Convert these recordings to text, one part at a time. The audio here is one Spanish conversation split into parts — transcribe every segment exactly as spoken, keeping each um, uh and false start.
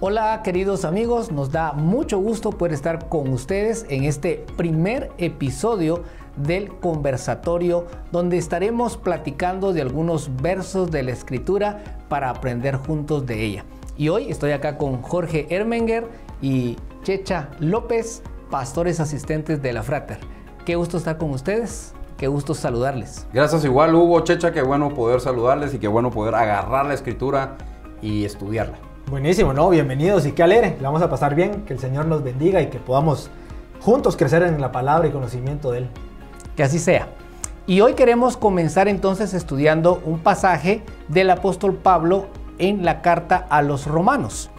Hola queridos amigos, nos da mucho gusto poder estar con ustedes en este primer episodio del conversatorio, donde estaremos platicando de algunos versos de la Escritura para aprender juntos de ella. Y hoy estoy acá con Jorge Erdmenger y Checha López, pastores asistentes de la Frater. Qué gusto estar con ustedes. Qué gusto saludarles. Gracias igual, Hugo, Checha, qué bueno poder saludarles y qué bueno poder agarrar la Escritura y estudiarla. Buenísimo, ¿no? Bienvenidos y qué alegre. La vamos a pasar bien, que el Señor nos bendiga y que podamos juntos crecer en la palabra y conocimiento de Él. Que así sea. Y hoy queremos comenzar entonces estudiando un pasaje del apóstol Pablo en la Carta a los Romanos.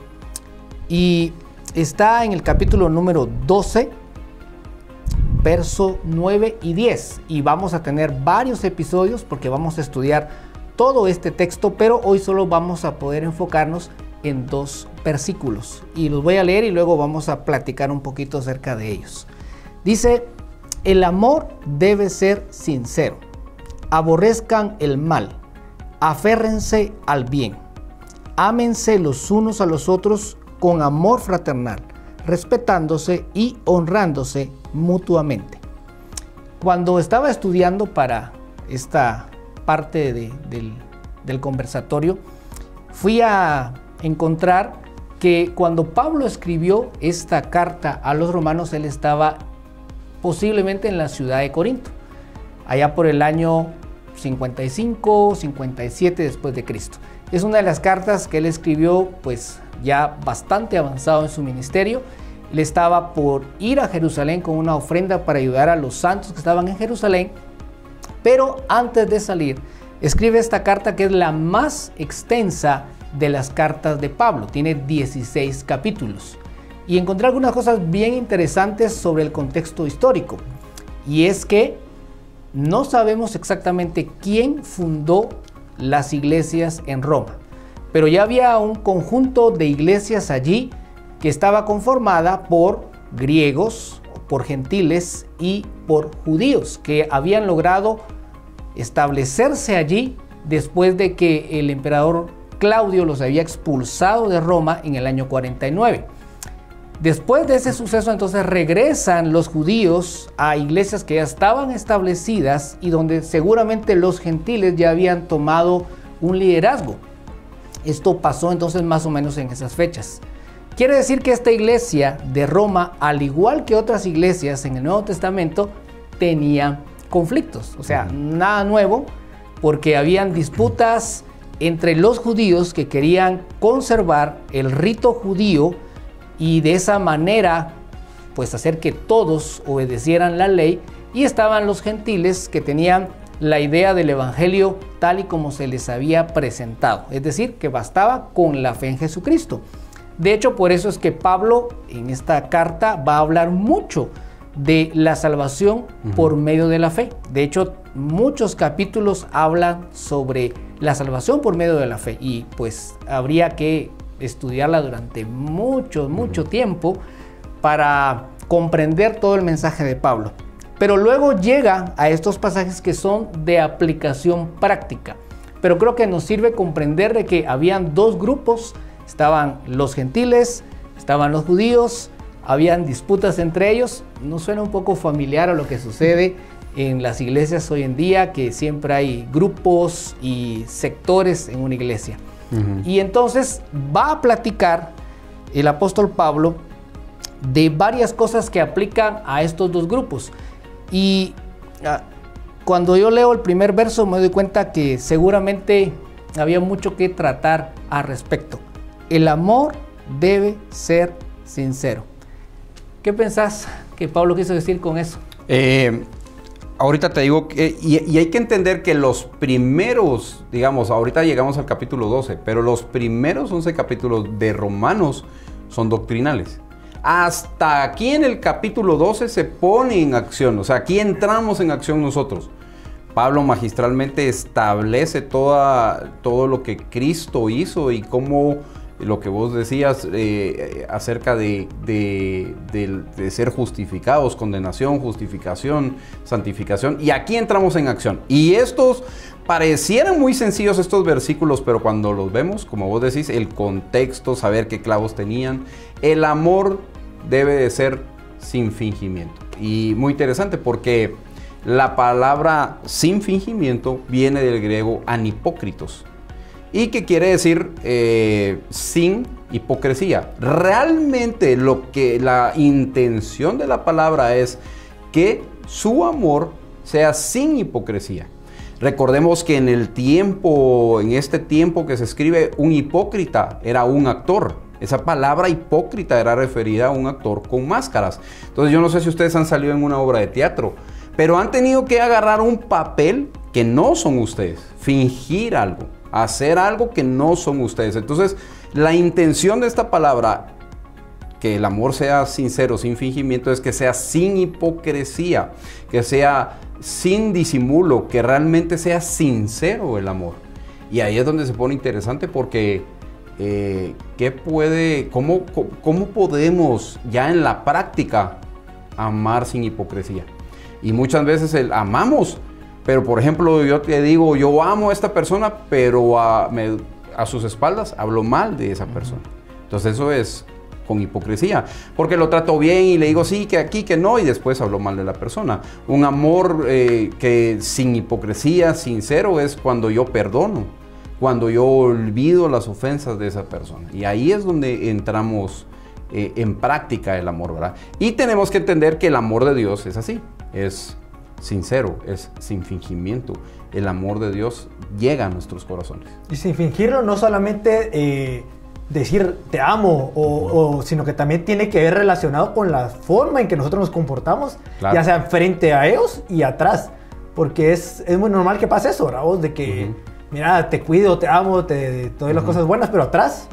Y está en el capítulo número doce. Verso nueve y diez, y vamos a tener varios episodios porque vamos a estudiar todo este texto, pero hoy solo vamos a poder enfocarnos en dos versículos y los voy a leer y luego vamos a platicar un poquito acerca de ellos. Dice: el amor debe ser sincero, aborrezcan el mal, aférrense al bien, ámense los unos a los otros con amor fraternal, respetándose y honrándose mutuamente. Cuando estaba estudiando para esta parte de, del, del conversatorio, fui a encontrar que cuando Pablo escribió esta carta a los romanos, él estaba posiblemente en la ciudad de Corinto, allá por el año cincuenta y cinco, cincuenta y siete después de Cristo. Es una de las cartas que él escribió pues ya bastante avanzado en su ministerio. Le estaba por ir a Jerusalén con una ofrenda para ayudar a los santos que estaban en Jerusalén, pero antes de salir escribe esta carta, que es la más extensa de las cartas de Pablo. Tiene dieciséis capítulos y encontré algunas cosas bien interesantes sobre el contexto histórico, y es que no sabemos exactamente quién fundó las iglesias en Roma, pero ya había un conjunto de iglesias allí que estaba conformada por griegos, por gentiles y por judíos que habían logrado establecerse allí después de que el emperador Claudio los había expulsado de Roma en el año cuarenta y nueve. Después de ese suceso, entonces regresan los judíos a iglesias que ya estaban establecidas y donde seguramente los gentiles ya habían tomado un liderazgo. Esto pasó entonces más o menos en esas fechas. Quiere decir que esta iglesia de Roma, al igual que otras iglesias en el Nuevo Testamento, tenía conflictos. O sea, nada nuevo, porque habían disputas entre los judíos que querían conservar el rito judío y de esa manera pues hacer que todos obedecieran la ley, y estaban los gentiles que tenían la idea del evangelio tal y como se les había presentado, es decir, que bastaba con la fe en Jesucristo. De hecho, por eso es que Pablo en esta carta va a hablar mucho de la salvación uh-huh. por medio de la fe. De hecho, muchos capítulos hablan sobre la salvación por medio de la fe, y pues habría que estudiarla durante mucho, mucho uh-huh. tiempo para comprender todo el mensaje de Pablo. Pero luego llega a estos pasajes que son de aplicación práctica. Pero creo que nos sirve comprender de que habían dos grupos. Estaban los gentiles, estaban los judíos, habían disputas entre ellos. ¿No suena un poco familiar a lo que sucede en las iglesias hoy en día? Que siempre hay grupos y sectores en una iglesia. Uh-huh. Y entonces va a platicar el apóstol Pablo de varias cosas que aplican a estos dos grupos. Y uh, cuando yo leo el primer verso me doy cuenta que seguramente había mucho que tratar al respecto. El amor debe ser sincero. ¿Qué pensás que Pablo quiso decir con eso? Eh, ahorita te digo, que, y, y hay que entender que los primeros, digamos, ahorita llegamos al capítulo doce, pero los primeros once capítulos de Romanos son doctrinales. Hasta aquí en el capítulo doce se pone en acción, o sea, aquí entramos en acción nosotros. Pablo magistralmente establece toda, todo lo que Cristo hizo y cómo... lo que vos decías eh, acerca de, de, de, de ser justificados, condenación, justificación, santificación. Y aquí entramos en acción. Y estos parecieran muy sencillos estos versículos, pero cuando los vemos, como vos decís, el contexto, saber qué clavos tenían, el amor debe de ser sin fingimiento. Y muy interesante porque la palabra sin fingimiento viene del griego anhipócritos, y que quiere decir eh, sin hipocresía. Realmente lo que la intención de la palabra es que su amor sea sin hipocresía. Recordemos que en el tiempo, en este tiempo que se escribe, un hipócrita era un actor. Esa palabra hipócrita era referida a un actor con máscaras. Entonces yo no sé si ustedes han salido en una obra de teatro, pero han tenido que agarrar un papel que no son ustedes, fingir algo, hacer algo que no son ustedes. Entonces la intención de esta palabra, que el amor sea sincero, sin fingimiento, es que sea sin hipocresía, que sea sin disimulo, que realmente sea sincero el amor. Y ahí es donde se pone interesante porque eh, ¿qué puede, cómo, cómo podemos ya en la práctica amar sin hipocresía? Y muchas veces el amamos, pero por ejemplo yo te digo, yo amo a esta persona, pero a, me, a sus espaldas hablo mal de esa persona. Entonces eso es con hipocresía, porque lo trato bien y le digo sí, que aquí, que no, y después hablo mal de la persona. Un amor eh, que sin hipocresía, sincero, es cuando yo perdono, cuando yo olvido las ofensas de esa persona. Y ahí es donde entramos eh, en práctica el amor, ¿verdad? Y tenemos que entender que el amor de Dios es así, es sincero, es sin fingimiento. El amor de Dios llega a nuestros corazones. Y sin fingirlo, no solamente... Eh... decir te amo, o, o, sino que también tiene que ver relacionado con la forma en que nosotros nos comportamos, claro, ya sea frente a ellos y atrás, porque es, es muy normal que pase eso, ¿verdad? De que, uh-huh, mira, te cuido, te amo, te, te doy las, uh-huh, cosas buenas, pero atrás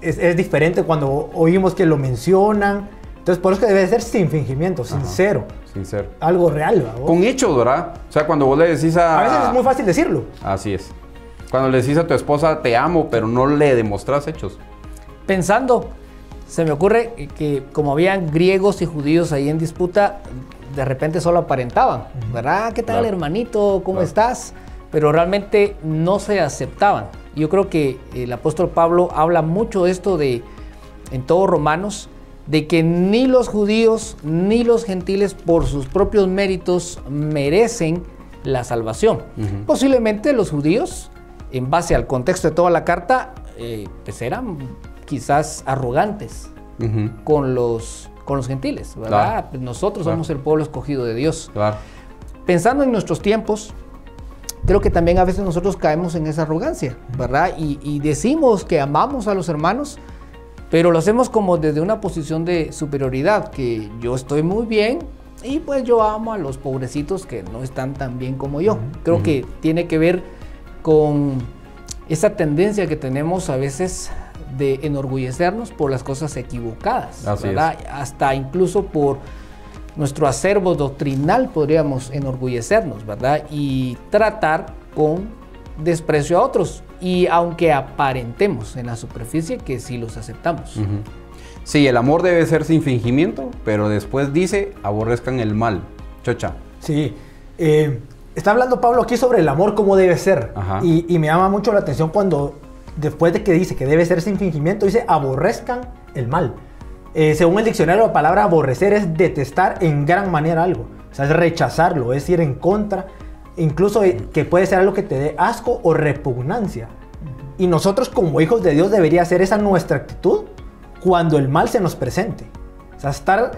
es, es diferente cuando oímos que lo mencionan. Entonces, por eso que debe ser sin fingimiento, sincero. Ajá, sincero. Algo real, ¿verdad? Con hechos, ¿verdad? O sea, cuando vos le decís a... A veces es muy fácil decirlo. Así es. Cuando le decís a tu esposa, te amo, pero no le demostrás hechos. Pensando, se me ocurre que como habían griegos y judíos ahí en disputa, de repente solo aparentaban, ¿verdad? ¿Qué tal, claro, hermanito? ¿Cómo, claro, estás? Pero realmente no se aceptaban. Yo creo que el apóstol Pablo habla mucho de esto de, en todo Romanos, de que ni los judíos ni los gentiles por sus propios méritos merecen la salvación. Uh-huh. Posiblemente los judíos, en base al contexto de toda la carta, eh, pues eran quizás arrogantes, uh-huh, con, los, con los gentiles, ¿verdad? Claro. Pues nosotros, claro, somos el pueblo escogido de Dios. Claro. Pensando en nuestros tiempos, creo que también a veces nosotros caemos en esa arrogancia, ¿verdad? Y, y decimos que amamos a los hermanos, pero lo hacemos como desde una posición de superioridad, que yo estoy muy bien y pues yo amo a los pobrecitos que no están tan bien como yo. Uh-huh. Creo, uh-huh, que tiene que ver con esa tendencia que tenemos a veces de enorgullecernos por las cosas equivocadas, ¿verdad? Hasta incluso por nuestro acervo doctrinal podríamos enorgullecernos, ¿verdad? Y tratar con desprecio a otros, y aunque aparentemos en la superficie que sí los aceptamos. Uh-huh. Sí, el amor debe ser sin fingimiento, pero después dice, aborrezcan el mal. Checha. Sí, eh... está hablando Pablo aquí sobre el amor, cómo debe ser. Y, y me llama mucho la atención cuando, después de que dice que debe ser sin fingimiento, dice aborrezcan el mal. Eh, según el diccionario, la palabra aborrecer es detestar en gran manera algo. O sea, es rechazarlo, es ir en contra. Incluso que puede ser algo que te dé asco o repugnancia. Y nosotros como hijos de Dios debería ser esa nuestra actitud cuando el mal se nos presente. O sea, estar...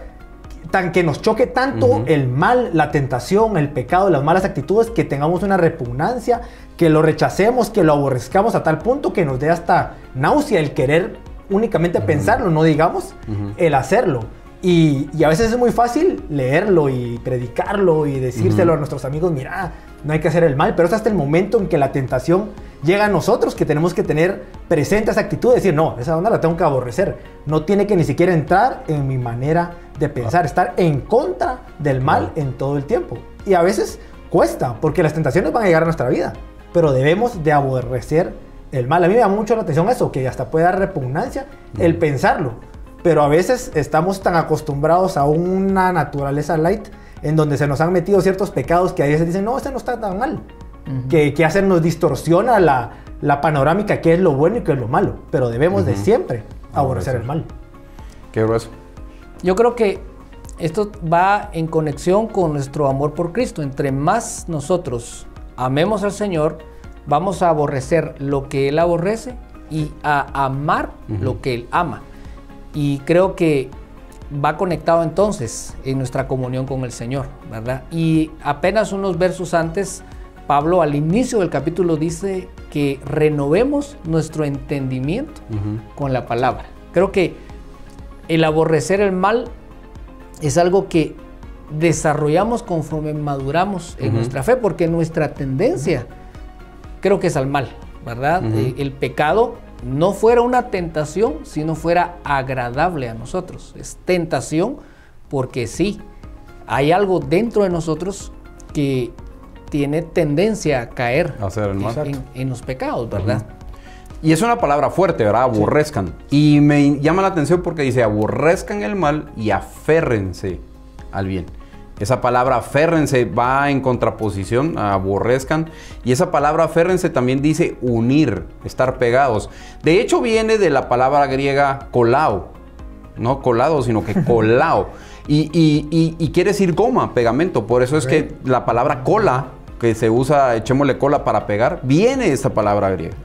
tan que nos choque tanto, uh-huh, el mal, la tentación, el pecado, las malas actitudes, que tengamos una repugnancia, que lo rechacemos, que lo aborrezcamos a tal punto que nos dé hasta náusea el querer únicamente, uh-huh, pensarlo, no digamos, uh-huh, el hacerlo. Y, y a veces es muy fácil leerlo y predicarlo y decírselo, uh-huh, a nuestros amigos, mira, no hay que hacer el mal, pero es hasta el momento en que la tentación llega a nosotros que tenemos que tener presente esa actitud, de decir, no, esa onda la tengo que aborrecer, no tiene que ni siquiera entrar en mi manera de pensar, estar en contra del mal en todo el tiempo. Y a veces cuesta, porque las tentaciones van a llegar a nuestra vida, pero debemos de aborrecer el mal. A mí me llama mucho la atención eso, que hasta puede dar repugnancia el pensarlo, pero a veces estamos tan acostumbrados a una naturaleza light en donde se nos han metido ciertos pecados que a veces dicen, no, ese no está tan mal. uh-huh. que, que hacen nos distorsiona la, la panorámica, qué es lo bueno y qué es lo malo. Pero debemos uh-huh. de siempre aborrecer el mal. Qué grueso. Yo creo que esto va en conexión con nuestro amor por Cristo. Entre más nosotros amemos al Señor, vamos a aborrecer lo que Él aborrece y a amar uh-huh. lo que Él ama. Y creo que va conectado entonces en nuestra comunión con el Señor, ¿verdad? Y apenas unos versos antes, Pablo al inicio del capítulo dice que renovemos nuestro entendimiento uh-huh. con la palabra. Creo que el aborrecer el mal es algo que desarrollamos conforme maduramos en uh-huh. nuestra fe, porque nuestra tendencia creo que es al mal, ¿verdad? Uh-huh. El pecado no fuera una tentación, sino fuera agradable a nosotros. Es tentación porque sí, hay algo dentro de nosotros que tiene tendencia a caer a hacer el mal. En, en los pecados, ¿verdad? Uh-huh. Y es una palabra fuerte, ¿verdad? Aborrezcan. Sí. Y me llama la atención porque dice, aborrezcan el mal y aférrense al bien. Esa palabra aférrense va en contraposición a aborrezcan. Y esa palabra aférrense también dice unir, estar pegados. De hecho, viene de la palabra griega colao. No colado, sino que colao. y, y, y, y quiere decir goma, pegamento. Por eso es que la palabra cola, que se usa, echémosle cola para pegar, viene de esa palabra griega.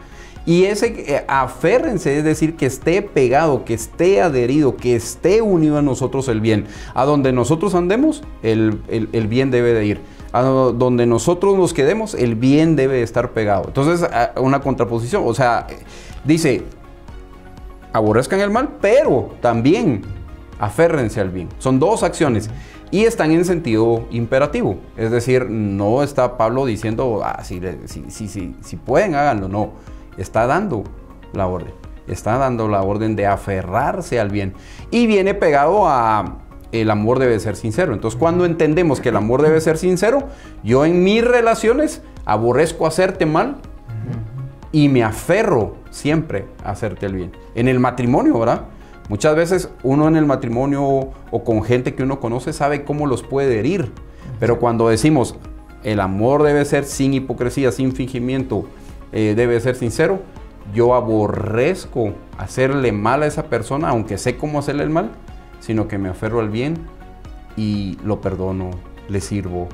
Y ese aférrense, es decir, que esté pegado, que esté adherido, que esté unido a nosotros el bien. A donde nosotros andemos, el, el, el bien debe de ir. A donde nosotros nos quedemos, el bien debe de estar pegado. Entonces, una contraposición. O sea, dice, aborrezcan el mal, pero también aférrense al bien. Son dos acciones. Y están en sentido imperativo. Es decir, no está Pablo diciendo, ah, si, si, si, si, si pueden, háganlo. No. Está dando la orden, está dando la orden de aferrarse al bien. Y viene pegado a el amor debe ser sincero. Entonces, cuando entendemos que el amor debe ser sincero, yo en mis relaciones aborrezco hacerte mal y me aferro siempre a hacerte el bien. En el matrimonio, ¿verdad? Muchas veces uno en el matrimonio o con gente que uno conoce sabe cómo los puede herir. Pero cuando decimos el amor debe ser sin hipocresía, sin fingimiento, Eh, debe ser sincero, yo aborrezco hacerle mal a esa persona, aunque sé cómo hacerle el mal, sino que me aferro al bien y lo perdono, le sirvo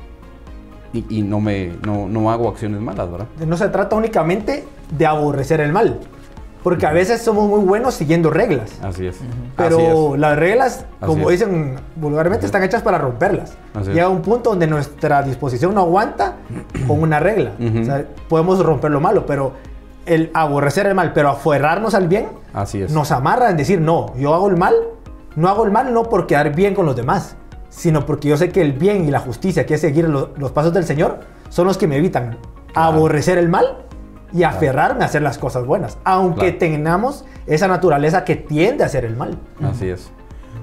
y, y no, me, no, no hago acciones malas, ¿verdad? No se trata únicamente de aborrecer el mal, porque a veces somos muy buenos siguiendo reglas. Así es. Pero Así es. Las reglas, como dicen vulgarmente, están hechas para romperlas. Llega un punto donde nuestra disposición no aguanta con una regla. Uh-huh. O sea, podemos romper lo malo, pero el aborrecer el mal, pero aferrarnos al bien, Así es. Nos amarra en decir, no, yo hago el mal, no hago el mal no por quedar bien con los demás, sino porque yo sé que el bien y la justicia, que es seguir los, los pasos del Señor, son los que me evitan claro. aborrecer el mal y aferrarme claro. a hacer las cosas buenas, aunque claro. tengamos esa naturaleza que tiende a hacer el mal. Así es.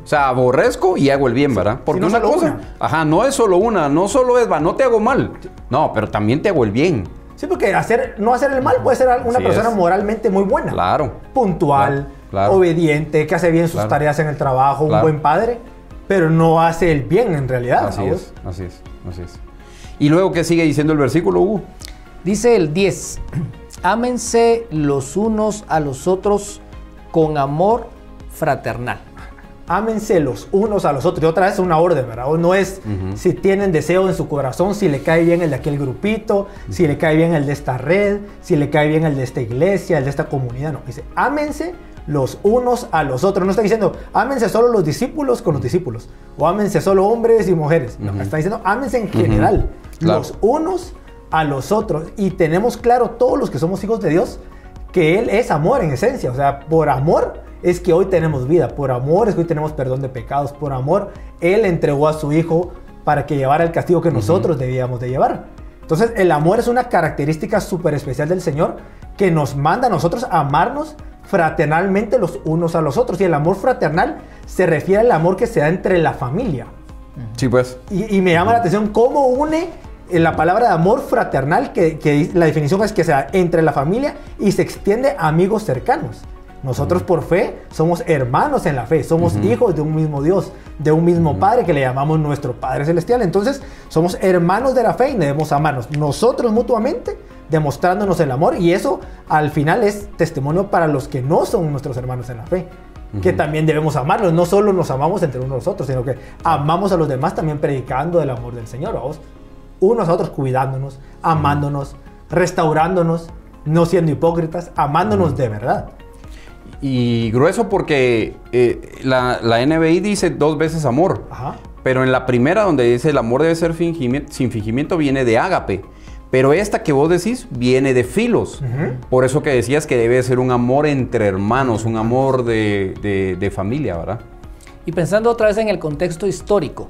O sea, aborrezco y hago el bien, ¿verdad? Porque si no una cosa, una. ajá, no es solo una, no solo es, va, no te hago mal, no, pero también te hago el bien. Sí, porque hacer, no hacer el mal puede ser una Así persona es. moralmente muy buena. Claro. Puntual, claro. Claro. obediente, que hace bien sus claro. tareas en el trabajo, claro. un buen padre, pero no hace el bien en realidad. Así es, así es, así es. Y luego, ¿qué sigue diciendo el versículo, Hugo? Dice el diez, ámense los unos a los otros con amor fraternal. Ámense los unos a los otros. Y otra vez una orden, ¿verdad? O no es uh-huh. si tienen deseo en su corazón, si le cae bien el de aquel grupito, uh-huh. si le cae bien el de esta red, si le cae bien el de esta iglesia, el de esta comunidad. No, dice, ámense los unos a los otros. No está diciendo, ámense solo los discípulos con los discípulos. O ámense solo hombres y mujeres. No, uh-huh. está diciendo, ámense en general. Uh-huh. Claro. Los unos a los otros, y tenemos claro todos los que somos hijos de Dios que Él es amor en esencia. O sea, por amor es que hoy tenemos vida, por amor es que hoy tenemos perdón de pecados, por amor Él entregó a su Hijo para que llevara el castigo que nosotros uh-huh. debíamos de llevar. Entonces el amor es una característica súper especial del Señor que nos manda a nosotros a amarnos fraternalmente los unos a los otros, y el amor fraternal se refiere al amor que se da entre la familia. Sí, pues. Y, y me llama uh-huh. la atención cómo une la palabra de amor fraternal, que, que la definición es que sea entre la familia y se extiende a amigos cercanos. Nosotros por fe somos hermanos en la fe, somos uh-huh. hijos de un mismo Dios, de un mismo uh-huh. Padre que le llamamos nuestro Padre Celestial. Entonces somos hermanos de la fe y debemos amarnos nosotros mutuamente, demostrándonos el amor, y eso al final es testimonio para los que no son nuestros hermanos en la fe, uh-huh. que también debemos amarlos. No solo nos amamos entre unos a otros, sino que amamos a los demás también predicando el amor del Señor, ¿vamos? Unos a otros cuidándonos, amándonos, uh-huh. restaurándonos, no siendo hipócritas, amándonos uh-huh. de verdad. Y grueso porque eh, la, la N V I dice dos veces amor. Ajá. Pero en la primera, donde dice el amor debe ser fingimiento, sin fingimiento, viene de ágape. Pero esta que vos decís viene de filos. Uh-huh. Por eso que decías que debe ser un amor entre hermanos, un amor de, de, de familia, ¿verdad? Y pensando otra vez en el contexto histórico,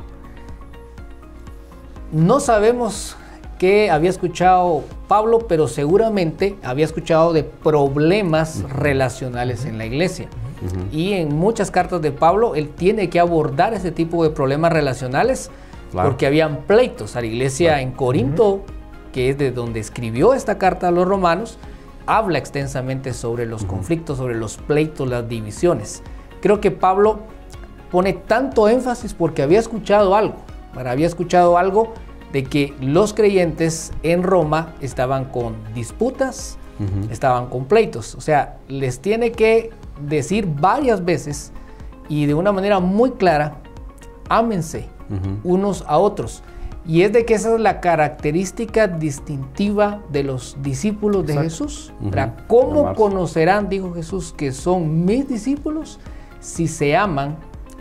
no sabemos qué había escuchado Pablo, pero seguramente había escuchado de problemas uh-huh. relacionales uh-huh. en la iglesia. Uh-huh. Y en muchas cartas de Pablo, él tiene que abordar ese tipo de problemas relacionales, claro. porque habían pleitos. A la iglesia claro. en Corinto, uh-huh. que es de donde escribió esta carta a los romanos, habla extensamente sobre los uh-huh. conflictos, sobre los pleitos, las divisiones. Creo que Pablo pone tanto énfasis porque había escuchado algo, para había escuchado algo de que los creyentes en Roma estaban con disputas, uh-huh. estaban con pleitos. O sea, les tiene que decir varias veces y de una manera muy clara, ámense uh-huh. unos a otros. Y es de que esa es la característica distintiva de los discípulos Exacto. de Jesús. Uh-huh. Para, ¿cómo Amarse. conocerán, dijo Jesús, que son mis discípulos si se aman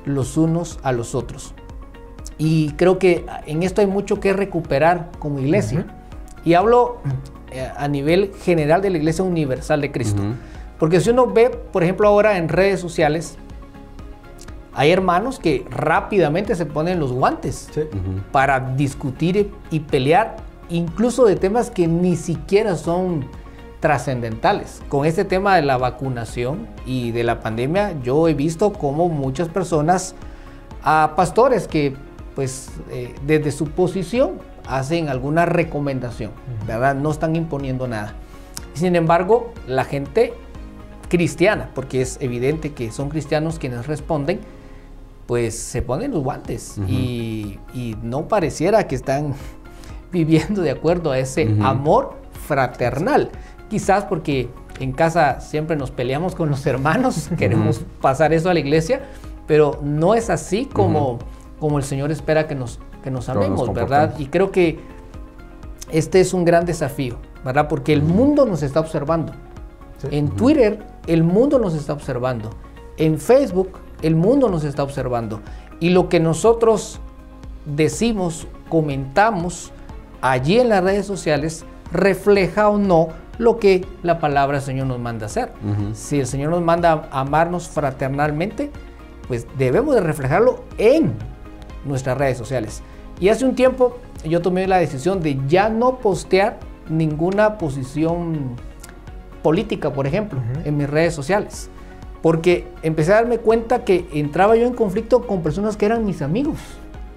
los unos a los otros? Y creo que en esto hay mucho que recuperar como iglesia. Uh-huh. Y hablo eh, a nivel general de la iglesia universal de Cristo. Uh-huh. Porque si uno ve, por ejemplo, ahora en redes sociales, hay hermanos que rápidamente se ponen los guantes sí. uh-huh. para discutir y pelear, incluso de temas que ni siquiera son trascendentales. Con este tema de la vacunación y de la pandemia, yo he visto cómo muchas personas, a pastores que pues eh, desde su posición hacen alguna recomendación, uh-huh. ¿verdad? No están imponiendo nada. Sin embargo, la gente cristiana, porque es evidente que son cristianos quienes responden, pues se ponen los guantes uh-huh. y, y no pareciera que están viviendo de acuerdo a ese uh-huh. amor fraternal. Quizás porque en casa siempre nos peleamos con los hermanos, queremos uh-huh. pasar eso a la iglesia, pero no es así como... Uh-huh. como el Señor espera que nos, que nos amemos, nos ¿verdad? Y creo que este es un gran desafío, ¿verdad? Porque el uh-huh. mundo nos está observando. ¿Sí? En uh-huh. Twitter, el mundo nos está observando. En Facebook, el mundo nos está observando. Y lo que nosotros decimos, comentamos allí en las redes sociales, refleja o no lo que la palabra del Señor nos manda hacer. Uh-huh. Si el Señor nos manda a amarnos fraternalmente, pues debemos de reflejarlo en nuestras redes sociales. Y hace un tiempo yo tomé la decisión de ya no postear ninguna posición política, por ejemplo, uh-huh. en mis redes sociales, porque empecé a darme cuenta que entraba yo en conflicto con personas que eran mis amigos,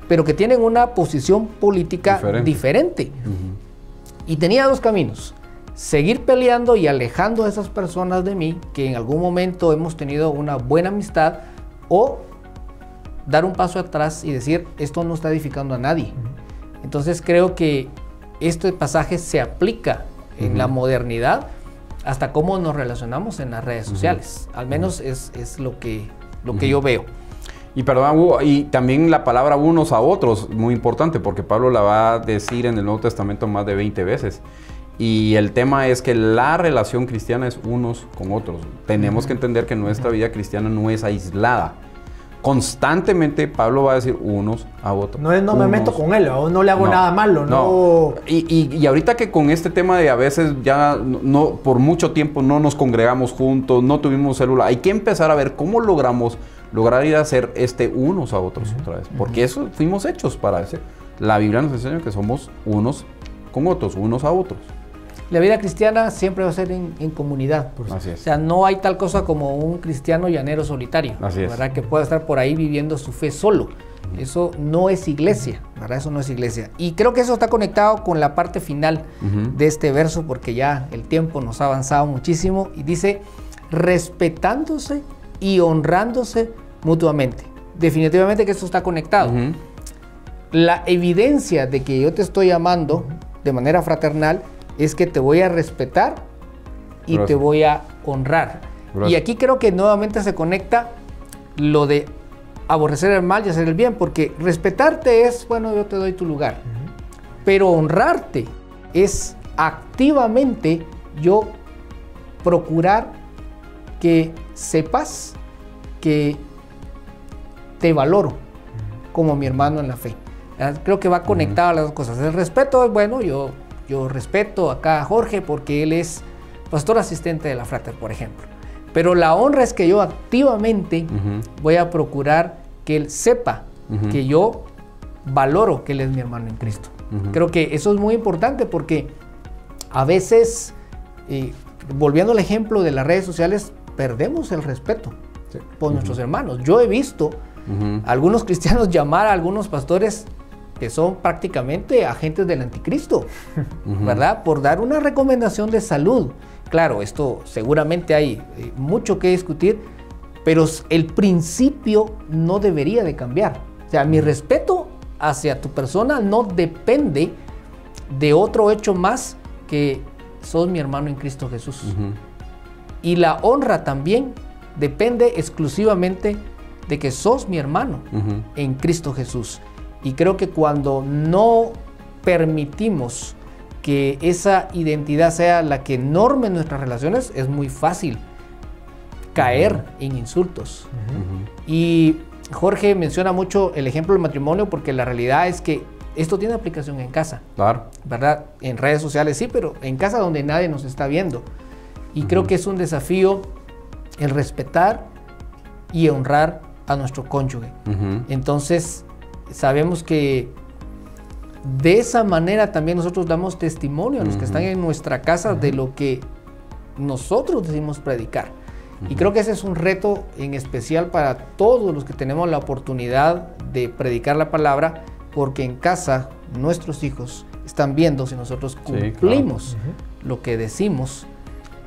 pero que tienen una posición política diferente, diferente. Uh-huh. Y tenía dos caminos: seguir peleando y alejando a esas personas de mí, que en algún momento hemos tenido una buena amistad, o dar un paso atrás y decir, esto no está edificando a nadie. Uh-huh. Entonces creo que este pasaje se aplica uh-huh. en la modernidad hasta cómo nos relacionamos en las redes sociales. Uh-huh. Al menos uh-huh. es, es lo que, lo uh-huh. que yo veo. Y perdón, Hugo, y también la palabra unos a otros, muy importante, porque Pablo la va a decir en el Nuevo Testamento más de veinte veces. Y el tema es que la relación cristiana es unos con otros. Tenemos uh-huh. que entender que nuestra vida cristiana no es aislada. Constantemente Pablo va a decir unos a otros. No es no unos, me meto con él, no le hago no, nada malo. No. no. Y, y, y ahorita que con este tema de a veces ya no, no, por mucho tiempo no nos congregamos juntos, no tuvimos célula, hay que empezar a ver cómo logramos lograr ir a ser este unos a otros uh-huh. otra vez. Porque uh-huh. eso fuimos hechos para eso. La Biblia nos enseña que somos unos con otros, unos a otros. La vida cristiana siempre va a ser en, en comunidad. Por Así es. O sea, no hay tal cosa como un cristiano llanero solitario, Así ¿verdad? Es. Que pueda estar por ahí viviendo su fe solo. Uh-huh. Eso no es iglesia, ¿verdad? Eso no es iglesia. Y creo que eso está conectado con la parte final uh-huh. de este verso, porque ya el tiempo nos ha avanzado muchísimo. Y dice, respetándose y honrándose mutuamente. Definitivamente que eso está conectado. Uh-huh. La evidencia de que yo te estoy amando uh-huh. de manera fraternal es que te voy a respetar y Gracias. te voy a honrar. Gracias. Y aquí creo que nuevamente se conecta lo de aborrecer el mal y hacer el bien, porque respetarte es, bueno, yo te doy tu lugar. Uh-huh. Pero honrarte es activamente yo procurar que sepas que te valoro como mi hermano en la fe. Creo que va conectado a las dos cosas. El respeto es, bueno, yo, yo respeto acá a Jorge porque él es pastor asistente de la Frater, por ejemplo. Pero la honra es que yo activamente uh-huh. voy a procurar que él sepa uh-huh. que yo valoro que él es mi hermano en Cristo. Uh-huh. Creo que eso es muy importante porque a veces, eh, volviendo al ejemplo de las redes sociales, perdemos el respeto sí. por uh-huh. nuestros hermanos. Yo he visto uh-huh. algunos cristianos llamar a algunos pastores que son prácticamente agentes del anticristo, uh-huh. ¿verdad? Por dar una recomendación de salud. Claro, esto seguramente hay eh, mucho que discutir, pero el principio no debería de cambiar. O sea, mi respeto hacia tu persona no depende de otro hecho más que sos mi hermano en Cristo Jesús. Uh-huh. Y la honra también depende exclusivamente de que sos mi hermano uh-huh. en Cristo Jesús. Y creo que cuando no permitimos que esa identidad sea la que norme nuestras relaciones, es muy fácil caer uh-huh. en insultos. Uh-huh. Y Jorge menciona mucho el ejemplo del matrimonio porque la realidad es que esto tiene aplicación en casa. Claro. ¿Verdad? En redes sociales sí, pero en casa donde nadie nos está viendo. Y uh-huh. creo que es un desafío el respetar y honrar a nuestro cónyuge. Uh-huh. Entonces, sabemos que de esa manera también nosotros damos testimonio a los uh-huh. que están en nuestra casa uh-huh. de lo que nosotros decimos predicar. Uh-huh. Y creo que ese es un reto en especial para todos los que tenemos la oportunidad de predicar la palabra, porque en casa nuestros hijos están viendo si nosotros cumplimos sí, claro. uh-huh. lo que decimos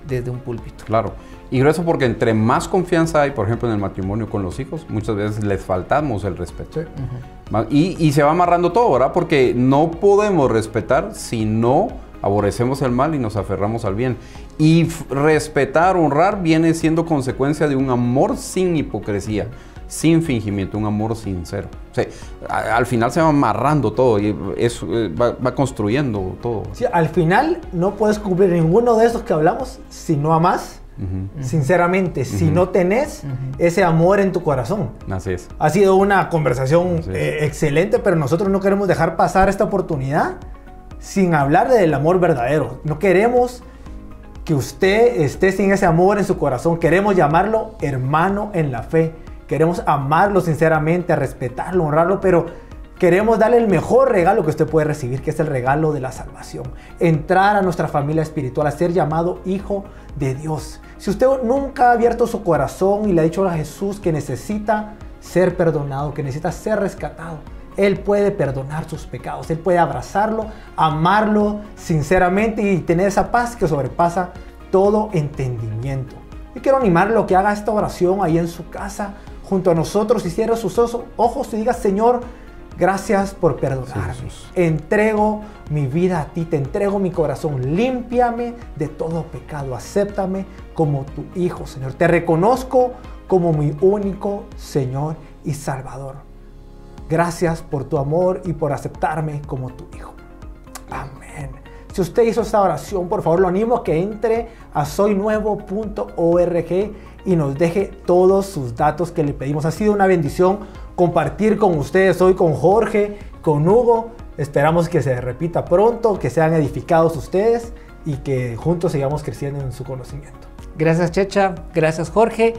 desde un púlpito. Claro, y grueso porque entre más confianza hay, por ejemplo, en el matrimonio con los hijos, muchas veces les faltamos el respeto. Sí. Uh-huh. y, y se va amarrando todo, ¿verdad? Porque no podemos respetar si no aborrecemos el mal y nos aferramos al bien. Y respetar, honrar, viene siendo consecuencia de un amor sin hipocresía, sin fingimiento, un amor sincero. O sea, a, al final se va amarrando todo y es, va, va construyendo todo. Sí, al final no puedes cumplir ninguno de esos que hablamos si no amas, uh-huh. sinceramente, uh-huh. si no tenés uh-huh. ese amor en tu corazón. Así es. Ha sido una conversación eh, excelente, pero nosotros no queremos dejar pasar esta oportunidad sin hablar del amor verdadero. No queremos que usted esté sin ese amor en su corazón. Queremos llamarlo hermano en la fe. Queremos amarlo sinceramente, respetarlo, honrarlo, pero queremos darle el mejor regalo que usted puede recibir, que es el regalo de la salvación. Entrar a nuestra familia espiritual, a ser llamado hijo de Dios. Si usted nunca ha abierto su corazón y le ha dicho a Jesús que necesita ser perdonado, que necesita ser rescatado, Él puede perdonar sus pecados, Él puede abrazarlo, amarlo sinceramente y tener esa paz que sobrepasa todo entendimiento. Yo quiero animarlo a que haga esta oración ahí en su casa, junto a nosotros, y cierre sus ojos y diga: Señor, gracias por perdonarme. Jesús, entrego mi vida a ti, te entrego mi corazón, límpiame de todo pecado, acéptame como tu hijo, Señor. Te reconozco como mi único Señor y Salvador. Gracias por tu amor y por aceptarme como tu hijo. Amén. Si usted hizo esta oración, por favor, lo animo a que entre a soy nuevo punto org y nos deje todos sus datos que le pedimos. Ha sido una bendición compartir con ustedes hoy, con Jorge, con Hugo. Esperamos que se repita pronto, que sean edificados ustedes y que juntos sigamos creciendo en su conocimiento. Gracias, Checha. Gracias, Jorge.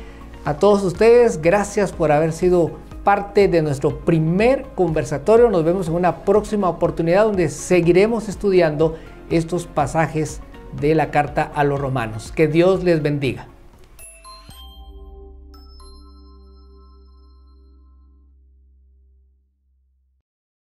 A todos ustedes, gracias por haber sido parte de nuestro primer conversatorio. Nos vemos en una próxima oportunidad donde seguiremos estudiando estos pasajes de la Carta a los Romanos. Que Dios les bendiga.